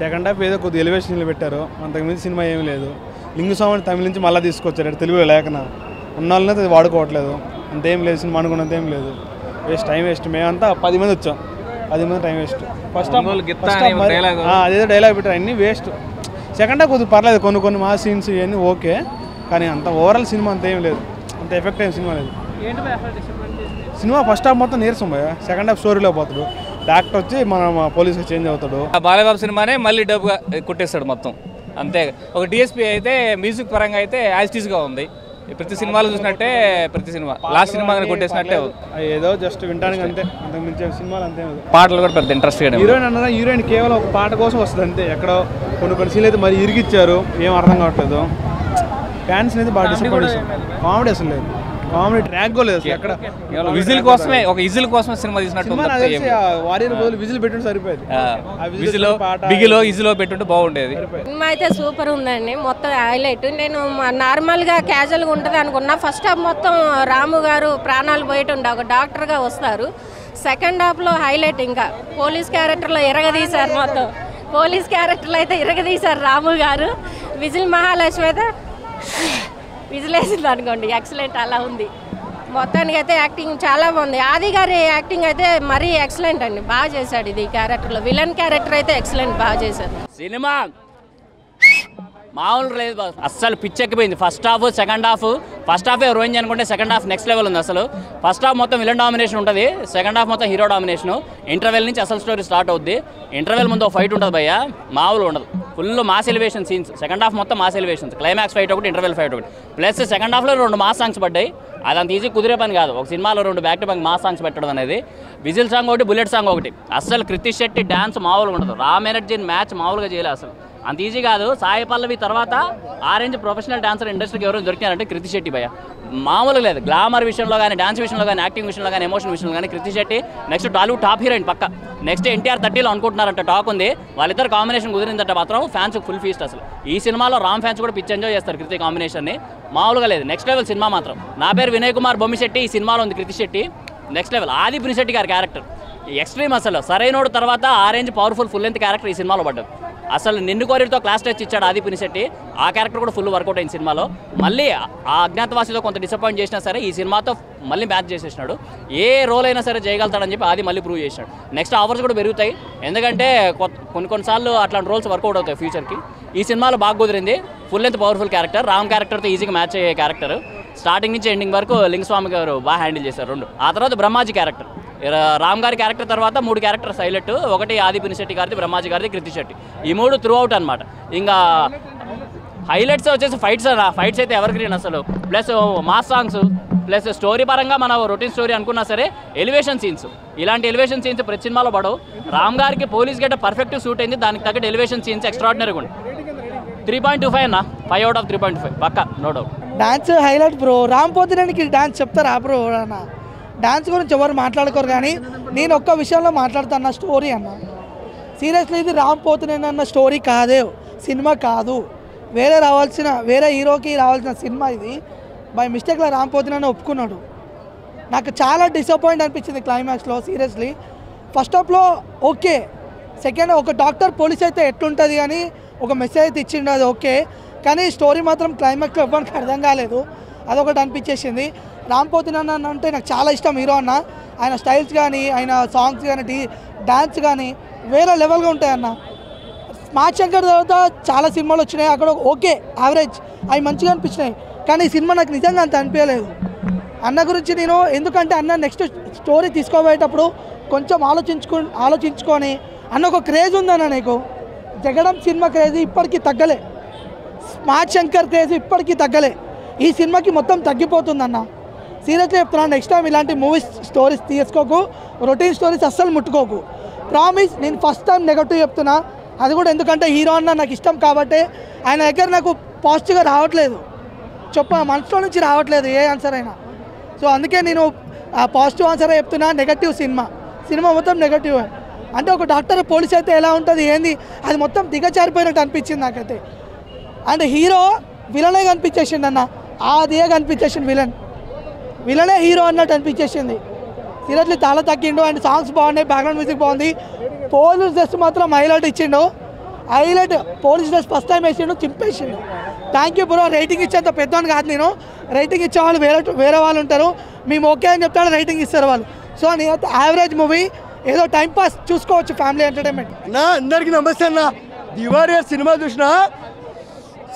Second half ఏదో కొద్ది ఎలివేషన్లు పెట్టారు, అంతకుమించి సినిమా ఏమీ లేదు. లింగుస్వామిని తమిళ నుంచి మళ్ళీ తీసుకొచ్చారు, తెలుగులో లేకనా ఉన్నాళ్ళని అది వాడుకోవట్లేదు. అంతేం లేదు సినిమా అనుకున్నంత ఏం లేదు. Waste, time waste. మేమంతా 10 మంది వచ్చాం, 10 మంది టైం వేస్ట్. ఫస్ట్ హాఫ్ అదేదో డైలాగ్ పెట్టారు, అన్నీ వేస్ట్. సెకండ్ హాఫ్ కొద్దిగా పర్లేదు, కొన్ని కొన్ని మా సీన్స్ ఇవన్నీ ఓకే, కానీ అంత ఓవరాల్ సినిమా అంత ఏం లేదు, అంత ఎఫెక్ట్ అయిన సినిమా లేదు. సినిమా ఫస్ట్ హాఫ్ మొత్తం నీరసం పోయా, సెకండ్ హాఫ్ స్టోరీలో పోతాడు, డాక్టర్ వచ్చి మన పోలీసుగా చేంజ్ అవుతాడు. బాలయబాబు సినిమానే మళ్ళీ డబ్బుగా కుట్టేస్తాడు మొత్తం, అంతే. ఒక డిఎస్పీ అయితే మ్యూజిక్ పరంగా అయితే యాజిటీస్గా ఉంది, ప్రతి సినిమాలో చూసినట్టే, ప్రతి సినిమా లాస్ట్ సినిమా కొట్టేసినట్టే ఏదో జస్ట్ వింటానికి, అంతే. అంతకుమించే సినిమాలు అంతే. పాటలు కూడా పెద్ద ఇంట్రెస్ట్. హీరోయిన్ అన్న హీరోయిన్ కేవలం ఒక పాట కోసం వస్తుంది, అంతే. ఎక్కడో కొన్ని కొన్ని సీన్లు అయితే మరి ఇరిగిచ్చారు, ఏం అర్థం కావట్లేదు. ఫ్యాన్స్ అయితే బాగా డిసప్పాయింట్ చేశారు. కామెడీ అసలు లేదు, కామెడీ ట్రాక్ లేదు అసలు. ఎక్కడ విజిల్ కోసమే, ఒక విజిల్ కోసమే సినిమా తీసినట్టు. వారియర్ బదులు విజిల్ పెట్టుంటే సరిపోయేది, బిగిలో విజిలో పెట్టుంటే బాగుండేది. సినిమా అయితే సూపర్ ఉందండి, మొత్తం హైలైట్. నేను నార్మల్గా క్యాజువల్గా ఉంటుంది అనుకున్నా. ఫస్ట్ హాఫ్ మొత్తం రాము గారు ప్రాణాలు పోయేటుండే, ఒక డాక్టర్గా వస్తారు. సెకండ్ హాఫ్లో హైలైట్, ఇంకా పోలీస్ క్యారెక్టర్లో ఇరగదీశారు, మొత్తం పోలీస్ క్యారెక్టర్లో అయితే ఇరగదీశారు రాము గారు. విజిల్ మహాలక్ష్మి అయితే విజిలేసింది అనుకోండి, ఎక్సలెంట్ అలా ఉంది. మొత్తానికి అయితే యాక్టింగ్ చాలా బాగుంది. ఆది గారి యాక్టింగ్ అయితే మరీ ఎక్సలెంట్ అండి, బాగా చేశాడు. ఇది క్యారెక్టర్లో విలన్ క్యారెక్టర్ అయితే ఎక్సలెంట్ బాగా చేశాడు. సినిమా మామూలు లేదు, అస్సలు పిచ్చెక్కిపోయింది. First half second half, first half రోయించి అనుకుంటే సెకండ్ హాఫ్ నెక్స్ట్ లెవెల్ ఉంది. అసలు ఫస్ట్ హాఫ్ మొత్తం విలన్ డామినేషన్ ఉంటుంది, సెకండ్ హాఫ్ మొత్తం హీరో డామినేషను. ఇంటర్వెల్ నుంచి అసలు స్టోరీ స్టార్ట్ అవుద్ది. ఇంటర్వెల్ ముందు ఒక ఫైట్ ఉంటుంది భయ్యా, మామూలు ఉండదు. Full mass elevation scenes, second half మొత్తం మాస్ ఎలివేషన్స్. క్లైమాక్స్ ఫైట్ ఒకటి, ఇంటర్వెల్ ఫైట్ ఒకటి, ప్లస్ సెకండ్ హాఫ్లో 2 మాస్ సాంగ్స్ పడ్డాయి. అది అంత ఈజీ కుదిరే పని కాదు, ఒక సినిమాలో 2 back to back mass songs పెట్టడం అనేది. విజిల్ సాంగ్ ఒకటి, బుల్లెట్ సాంగ్ ఒకటి. అసలు కృతి శెట్టి డ్యాన్స్ మామూలుగా ఉండదు. రామ్ ఎనర్జీని మ్యాచ్ మామూలుగా చేయలేదు, అసలు అంత ఈజీ కాదు. సాయి పల్లవి తర్వాత ఆరెంజ్ ప్రొఫెషనల్ డాన్సర్ ఇండస్ట్రీకి ఎవరైనా దొరికినారంటే కృతి శెట్టి భయ్య. మామూలుగా లేదు, గ్లామర్ విషయంలో కానీ, డాన్స్ విషయంలో కానీ, యాక్టింగ్ విషయంలో కానీ, ఎమోషన్ విషయంలో కానీ. Krithi Shetty next Tollywood top heroine పక్క. నెక్స్ట్ NTR 30లో అనుకుంటున్నారంట, టాక్ ఉంది. వాళ్ళిద్దరు కాంబినేషన్ కుదిరిందంటే మాత్రం ఫ్యాన్స్ ఫుల్ ఫీస్ట్. అసలు ఈ సినిమాలో రామ్ ఫ్యాన్స్ కూడా పిచ్చి ఎంజాయ్ చేస్తారు. కృతి కాంబినేషన్ని మామూలుగా లేదు, నెక్స్ట్ లెవెల్ సినిమా మాత్రం. నా పేరు వినయ్ కుమార్ బొమ్మిశెట్టి, ఈ సినిమాలో ఉంది కృతి శెట్టి నెక్స్ట్ లెవెల్. ఆది పినిశెట్టి గారి క్యారెక్టర్ ఎక్స్ట్రీమ్ అసలు. సరైనోడు తర్వాత orange powerful full length character ఈ సినిమాలో పడ్డది. అసలు నిన్ను కోరితో క్లాస్ టచ్ ఇచ్చాడు ఆది పినిశెట్టి, ఆ క్యారెక్టర్ కూడా ఫుల్ వర్కౌట్ అయిన సినిమాలో. మళ్ళీ ఆ అజ్ఞాతవాసిలో కొంత డిసప్పాయింట్ చేసినా సరే ఈ సినిమాతో మళ్ళీ మ్యాచ్ చేసేసినాడు. ఏ రోల్ అయినా సరే చేయగలుగుతాడని చెప్పి ఆది మళ్ళీ ప్రూవ్ చేసినాడు. నెక్స్ట్ అవర్స్ కూడా పెరుగుతాయి, ఎందుకంటే కొన్ని కొన్నిసార్లు అట్లాంటి రోల్స్ వర్కౌట్ అవుతాయి ఫ్యూచర్కి. ఈ సినిమాలో బాగా కుదిరింది, full length powerful character. Ram క్యారెక్టర్తో ఈజీగా మ్యాచ్ అయ్యే క్యారెక్టర్. స్టార్టింగ్ నుంచి ఎండింగ్ వరకు లింగస్వామి గారు బాగా హ్యాండిల్ చేశారు. 2 ఆ తర్వాత బ్రహ్మాజీ క్యారెక్టర్, రామ్ గారి క్యారెక్టర్ తర్వాత 3 క్యారెక్టర్స్ హైలైట్. ఒకటి ఆది పినిశెట్టి గారిది, బ్రహ్మాజీ గారిది, కృతి శెట్టి. ఈ 3 త్రూ అవుట్ అనమాట. ఇంకా హైలైట్స్ వచ్చేసి ఫైట్స్ అయితే ఎవర్ గ్రీన్ అసలు. Plus mass songs, plus story పరంగా మన రొటీన్ స్టోరీ అనుకున్నా సరే ఎలివేషన్ సీన్స్. ఇలాంటి ఎలివేషన్ సీన్స్ ప్రతి సినిమాలో పడవు. రామ్ గారికి పోలీస్ గేట పర్ఫెక్ట్ సూట్ అయింది, దానికి తగ్గట్టు ఎలివేషన్ సీన్స్ ఎక్స్ట్రాడినరీగా ఉంది. 3.25 అన్న, 5/3.5 పక్క, no doubt. Dance highlight bro. Ram పోతినేనికి డాన్స్ చెప్తారా బ్రో? అన్న డాన్స్ గురించి ఎవరు మాట్లాడుకోరు, కానీ నేను ఒక్క విషయంలో మాట్లాడుతాను, నా స్టోరీ అన్న. సీరియస్లీ ఇది రామ్ పోతినేని అన్న స్టోరీ కాదే, సినిమా కాదు. వేరే హీరోకి రావాల్సిన సినిమా ఇది. బై మిస్టేక్లో రామ్ పోతినేని ఒప్పుకున్నాడు. నాకు చాలా డిసప్పాయింట్ అనిపించింది క్లైమాక్స్లో. సీరియస్లీ ఫస్ట్ హాఫ్లో ఓకే, సెకండ్ ఒక డాక్టర్ పోలీస్ అయితే ఎట్లుంటుంది, కానీ ఒక మెసేజ్ అయితే ఇచ్చిండు, అది ఓకే. కానీ స్టోరీ మాత్రం క్లైమాక్స్లో ఇవ్వడానికి అర్థం కాలేదు, అదొకటి అనిపించేసింది. రామ్ పోతినేని అన్న అంటే నాకు చాలా ఇష్టం హీరో అన్న. ఆయన స్టైల్స్ కానీ, ఆయన సాంగ్స్ కానీ, డ్యాన్స్ కానీ వేరే లెవెల్గా ఉంటాయి అన్న. స్మార్ట్ శంకర్ తర్వాత చాలా సినిమాలు వచ్చినాయి, అక్కడ ఓకే యావరేజ్, అవి మంచిగా అనిపించినాయి. కానీ ఈ సినిమా నాకు నిజంగా అంత అనిపించలేదు అన్న గురించి. నేను ఎందుకంటే అన్న నెక్స్ట్ స్టోరీ తీసుకోబోయేటప్పుడు కొంచెం ఆలోచించుకొని అన్న ఒక క్రేజ్ ఉందన్న నీకు. జగడం సినిమా క్రేజ్ ఇప్పటికీ తగ్గలే, స్మార్ట్ శంకర్ క్రేజ్ ఇప్పటికీ తగ్గలే. ఈ సినిమాకి మొత్తం తగ్గిపోతుందన్న. సీరియస్గా చెప్తున్నాను, నెక్స్ట్ టైం ఇలాంటి మూవీస్ స్టోరీస్ తీసుకోకు, రొటీన్ స్టోరీస్ అస్సలు ముట్టుకోకు, ప్రామిస్. నేను ఫస్ట్ టైం నెగటివ్ చెప్తున్నా, అది కూడా ఎందుకంటే హీరో అన్న నాకు ఇష్టం కాబట్టి. ఆయన దగ్గర నాకు పాజిటివ్గా రావట్లేదు, మనసులో నుంచి రావట్లేదు ఏ ఆన్సర్ అయినా. సో అందుకే నేను ఆ పాజిటివ్ ఆన్సరే చెప్తున్నా. నెగటివ్ సినిమా మొత్తం నెగటివ్ అంటే ఒక డాక్టర్ పోలీస్ అయితే ఎలా ఉంటుంది ఏంది, అది మొత్తం దిగజారిపోయినట్టు అనిపించింది నాకైతే. అండ్ హీరో విలనే కనిపించేసిండు అన్న, అదే కనిపించేసిండు. విలనే హీరో అన్నట్టు అనిపించేసింది. సీరియస్లీ చాలా తగ్గిండు. అండ్ సాంగ్స్ బాగున్నాయి, బ్యాక్గ్రౌండ్ మ్యూజిక్ బాగుంది. పోలీస్ జస్ట్ మాత్రం హైలైట్ ఇచ్చిండు, highlight police dress first time వేసాడు, చింపేసిండు. Thank you bro. రేటింగ్ ఇచ్చేంత పెద్దవాడిని కాదు నేను, రేటింగ్ ఇచ్చే వాళ్ళు వేరే వాళ్ళు ఉంటారు, మేము ఓకే అని చెప్తాడు రేటింగ్ ఇస్తారు వాళ్ళు. సో నేనైతే యావరేజ్ మూవీ, ఏదో టైంపాస్ చూసుకోవచ్చు, ఫ్యామిలీ ఎంటర్టైన్మెంట్. అన్నా అందరికీ నమస్తే అన్న. ది వారియర్ సినిమా చూసినా,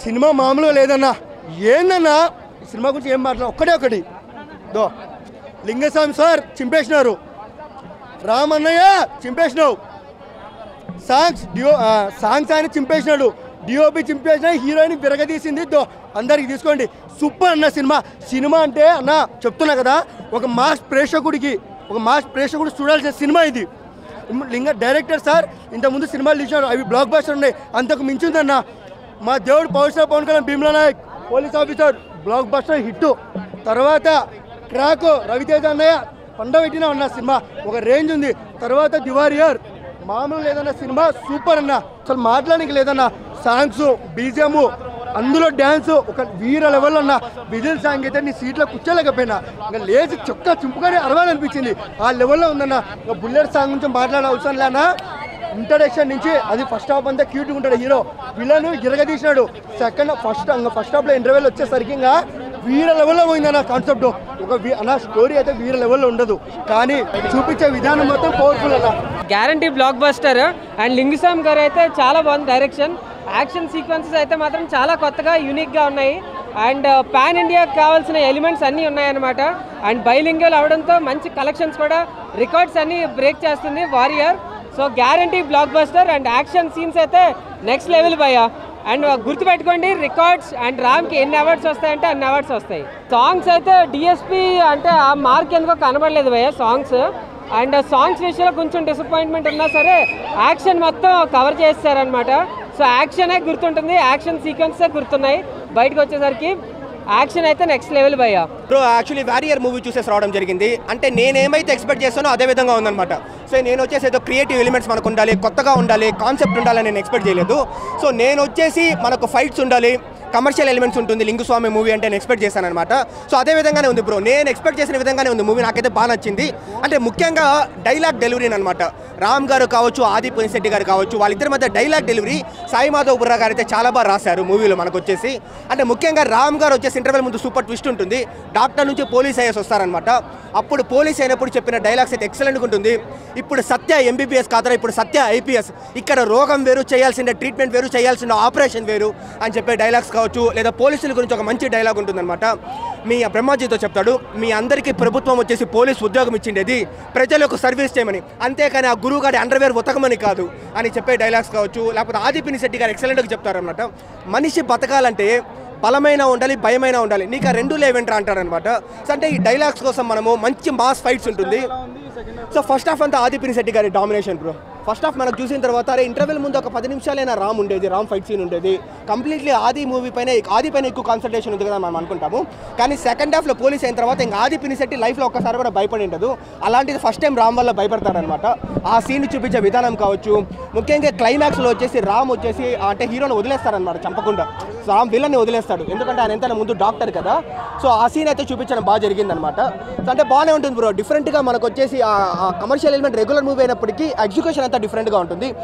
సినిమా మామూలుగా లేదన్నా. ఏందన్నా సినిమా గురించి ఏం మాట్లాడ, ఒక్కటి దో లింగస్వామి సార్ చింపేసినారు, రామన్నయ్య చింపేసినావు, సాంగ్స్ ఆయన చింపేసినాడు, డిఓపి చింపేసిన, హీరోయిన్ విరగదీసింది. దో అందరికి తీసుకోండి, సూపర్ అన్న సినిమా. సినిమా అంటే అన్న చెప్తున్నా కదా, ఒక మాస్ ప్రేక్షకుడికి, ఒక మాస్ ప్రేక్షకుడు చూడాల్సిన సినిమా ఇది. లింగ డైరెక్టర్ సార్ ఇంతకుముందు సినిమాలు తీసినాడు, అవి బ్లాక్ బస్టర్ ఉన్నాయి, అంతకు మించిందన్న. మా దేవుడు power star Pawan Kalyan, Bheemla Nayak police officer blockbuster hit. తర్వాత క్రాక్ రవితేజ అన్నయ్య పండబెట్టినా అన్న సినిమా, ఒక రేంజ్ ఉంది. తర్వాత ది వారియర్ మామూలు లేదన్న సినిమా, సూపర్ అన్న, అసలు మాట్లాడడానికి లేదన్న. సాంగ్స్, బీజిఎం, అందులో డ్యాన్స్ ఒక వీర లెవెల్లో అన్న. విజిల్ సాంగ్ అయితే నీ సీట్లో కూర్చోలేకపోయినా, ఇంకా లేచి చొక్కా చింపుగానే అరవాలనిపించింది, ఆ లెవెల్లో ఉందన్న. ఇంకా బుల్లెట్ సాంగ్ నుంచి మాట్లాడవసరం లేనా, ఇంట్రడక్షన్ నుంచి అది ఫస్ట్ హాఫ్ అంతా క్యూట్గా ఉంటాడు హీరో, విలన్ గిరగదీసినాడు. సెకండ్ ఫస్ట్ హాఫ్లో ఇంటర్వెల్ వచ్చేసరికి ఇంకా వీర లెవెల్లో పోయిందన్న కాన్సెప్ట్. ఒక అలా స్టోరీ అయితే వీర లెవెల్లో ఉండదు, కానీ చూపించే విధానం మొత్తం పవర్ఫుల్ అన్న. Guarantee blockbuster. And Lingusamy గారు అయితే చాలా బాగుంది డైరెక్షన్, యాక్షన్ సీక్వెన్సెస్ అయితే మాత్రం చాలా కొత్తగా యూనిక్గా ఉన్నాయి. అండ్ పాన్ ఇండియాకి కావాల్సిన ఎలిమెంట్స్ అన్నీ ఉన్నాయన్నమాట. అండ్ బైలింగ్వల్ అవడంతో మంచి కలెక్షన్స్ కూడా, రికార్డ్స్ అన్నీ బ్రేక్ చేస్తుంది warrior. So guarantee blockbuster. And action scenes అయితే నెక్స్ట్ లెవెల్ భయ్యా. అండ్ గుర్తుపెట్టుకోండి, రికార్డ్స్ అండ్ రామ్కి ఎన్ని అవార్డ్స్ వస్తాయంటే అన్ని అవార్డ్స్ వస్తాయి. సాంగ్స్ అయితే డిఎస్పీ అంటే ఆ మార్క్ ఎందుకో కనబడలేదు భయ్యా సాంగ్స్. అండ్ సాంగ్స్ విషయంలో కొంచెం డిసప్పాయింట్మెంట్ ఉన్నా సరే యాక్షన్ మొత్తం కవర్ చేస్తారనమాట. సో యాక్షనే గుర్తుంటుంది, యాక్షన్ సీక్వెన్సే గుర్తున్నాయి. బయటకు వచ్చేసరికి యాక్షన్ అయితే నెక్స్ట్ లెవెల్ భయ్యా. బ్రో యాక్చువల్లీ వారియర్ మూవీ చూసేసి రావడం జరిగింది, అంటే నేనేమైతే ఎక్స్పెక్ట్ చేస్తానో అదే విధంగా ఉందన్నమాట. సో నేను వచ్చేసి ఏదో క్రియేటివ్ ఎలిమెంట్స్ మనకు ఉండాలి, కొత్తగా ఉండాలి, కాన్సెప్ట్ ఉండాలని నేను ఎక్స్పెక్ట్ చేయలేదు. సో నేను వచ్చేసి మనకు ఫైట్స్ ఉండాలి, కమర్షియల్ ఎలిమెంట్స్ ఉంటుంది లింగుస్వామి మూవీ అంటే నేను ఎక్స్పెక్ట్ చేశాను అనమాట. సో అదే విధంగానే ఉంది బ్రో, నేను ఎక్స్పెక్ట్ చేసిన విధంగానే ఉంది మూవీ, నాకైతే బాగా నచ్చింది. అంటే ముఖ్యంగా డైలాగ్ డెలివరీ అనమాట. రామ్ గారు కావచ్చు, ఆది పునిశెట్టి గారు కావచ్చు, వాళ్ళిద్దరి మధ్య డైలాగ్ డెలివరీ సాయి మాధవ్ బుర్రా గారు అయితే చాలా బాగా రాశారు మూవీలో. మనకు వచ్చేసి అంటే ముఖ్యంగా రామ్ గారు వచ్చేసి ఇంటర్వెల్ ముందు సూపర్ ట్విస్ట్ ఉంటుంది, డాక్టర్ నుంచి పోలీస్ అయ్యేసి వస్తారనమాట. అప్పుడు పోలీస్ అయినప్పుడు చెప్పిన డైలాగ్స్ అయితే ఎక్సలెంట్గా ఉంటుంది. ఇప్పుడు సత్య ఎంబీబీఎస్ కాదు, ఇప్పుడు సత్య ఐపీఎస్, ఇక్కడ రోగం వేరు, చేయాల్సిన ట్రీట్మెంట్ వేరు, చేయాల్సిన ఆపరేషన్ వేరు అని చెప్పే డైలాగ్స్ కావచ్చు. లేదా పోలీసుల గురించి ఒక మంచి డైలాగ్ ఉంటుందన్నమాట, మీ బ్రహ్మాజీతో చెప్తాడు, మీ అందరికీ ప్రభుత్వం వచ్చేసి పోలీస్ ఉద్యోగం ఇచ్చిండేది ప్రజలకు సర్వీస్ చేయమని, అంతేకాని ఆ గురువు గారి అండర్వేర్ ఉతకమని కాదు అని చెప్పే డైలాగ్స్ కావచ్చు. లేకపోతే ఆది పినిశెట్టి గారు ఎక్సలెంట్గా చెప్తారనమాట, మనిషి బతకాలంటే బలమైనా ఉండాలి, భయమైనా ఉండాలి, నీకు ఆ రెండు లేవేంట్రా అంటారనమాట. సో అంటే ఈ డైలాగ్స్ కోసం మనము మంచి మాస్ ఫైట్స్ ఉంటుంది. సో ఫస్ట్ హాఫ్ అంతా ఆది పినిశెట్టి గారి డామినేషన్ బ్రో. ఫస్ట్ హాఫ్ మనకు చూసిన తర్వాత ఇంటర్వెల్ ముందు ఒక 10 నిమిషాలైనా రామ్ ఉండేది, రామ్ ఫైట్ సీన్ ఉండేది. కంప్లీట్లీ ఆది మూవీ పైన, ఆది పైన ఎక్కువ కాన్సన్ట్రేషన్ ఉంది కదా మనం అనుకుంటాము, కానీ సెకండ్ హాఫ్లో పోలీస్ అయిన తర్వాత ఇంకా ఆది పినిశెట్టి లైఫ్లో ఒక్కసారి కూడా భయపడి ఉండదు, అలాంటిది ఫస్ట్ టైం రామ్ వల్ల భయపడతాడనమాట. ఆ సీన్ చూపించే విధానం కావచ్చు. ముఖ్యంగా క్లైమాక్స్లో వచ్చేసి రామ్ వచ్చేసి అంటే హీరోని వదిలేస్తారనమాట చంపకుండా, రామ్ విలన్ని వదిలేస్తాడు, ఎందుకంటే ఆయన ఎంత ముందు డాక్టర్ కదా. సో ఆ సీన్ అయితే చూపించడం బాగా జరిగిందనమాట. అంటే బాగానే ఉంటుంది బ్రో, డిఫరెంట్గా మనకు వచ్చేసి కమర్షియల్ ఎలిమెంట్ రెగ్యులర్ మూవీ అయినప్పటికీ ఎగ్జిక్యూషన్ అంతా డిఫరెంట్గా ఉంటుంది.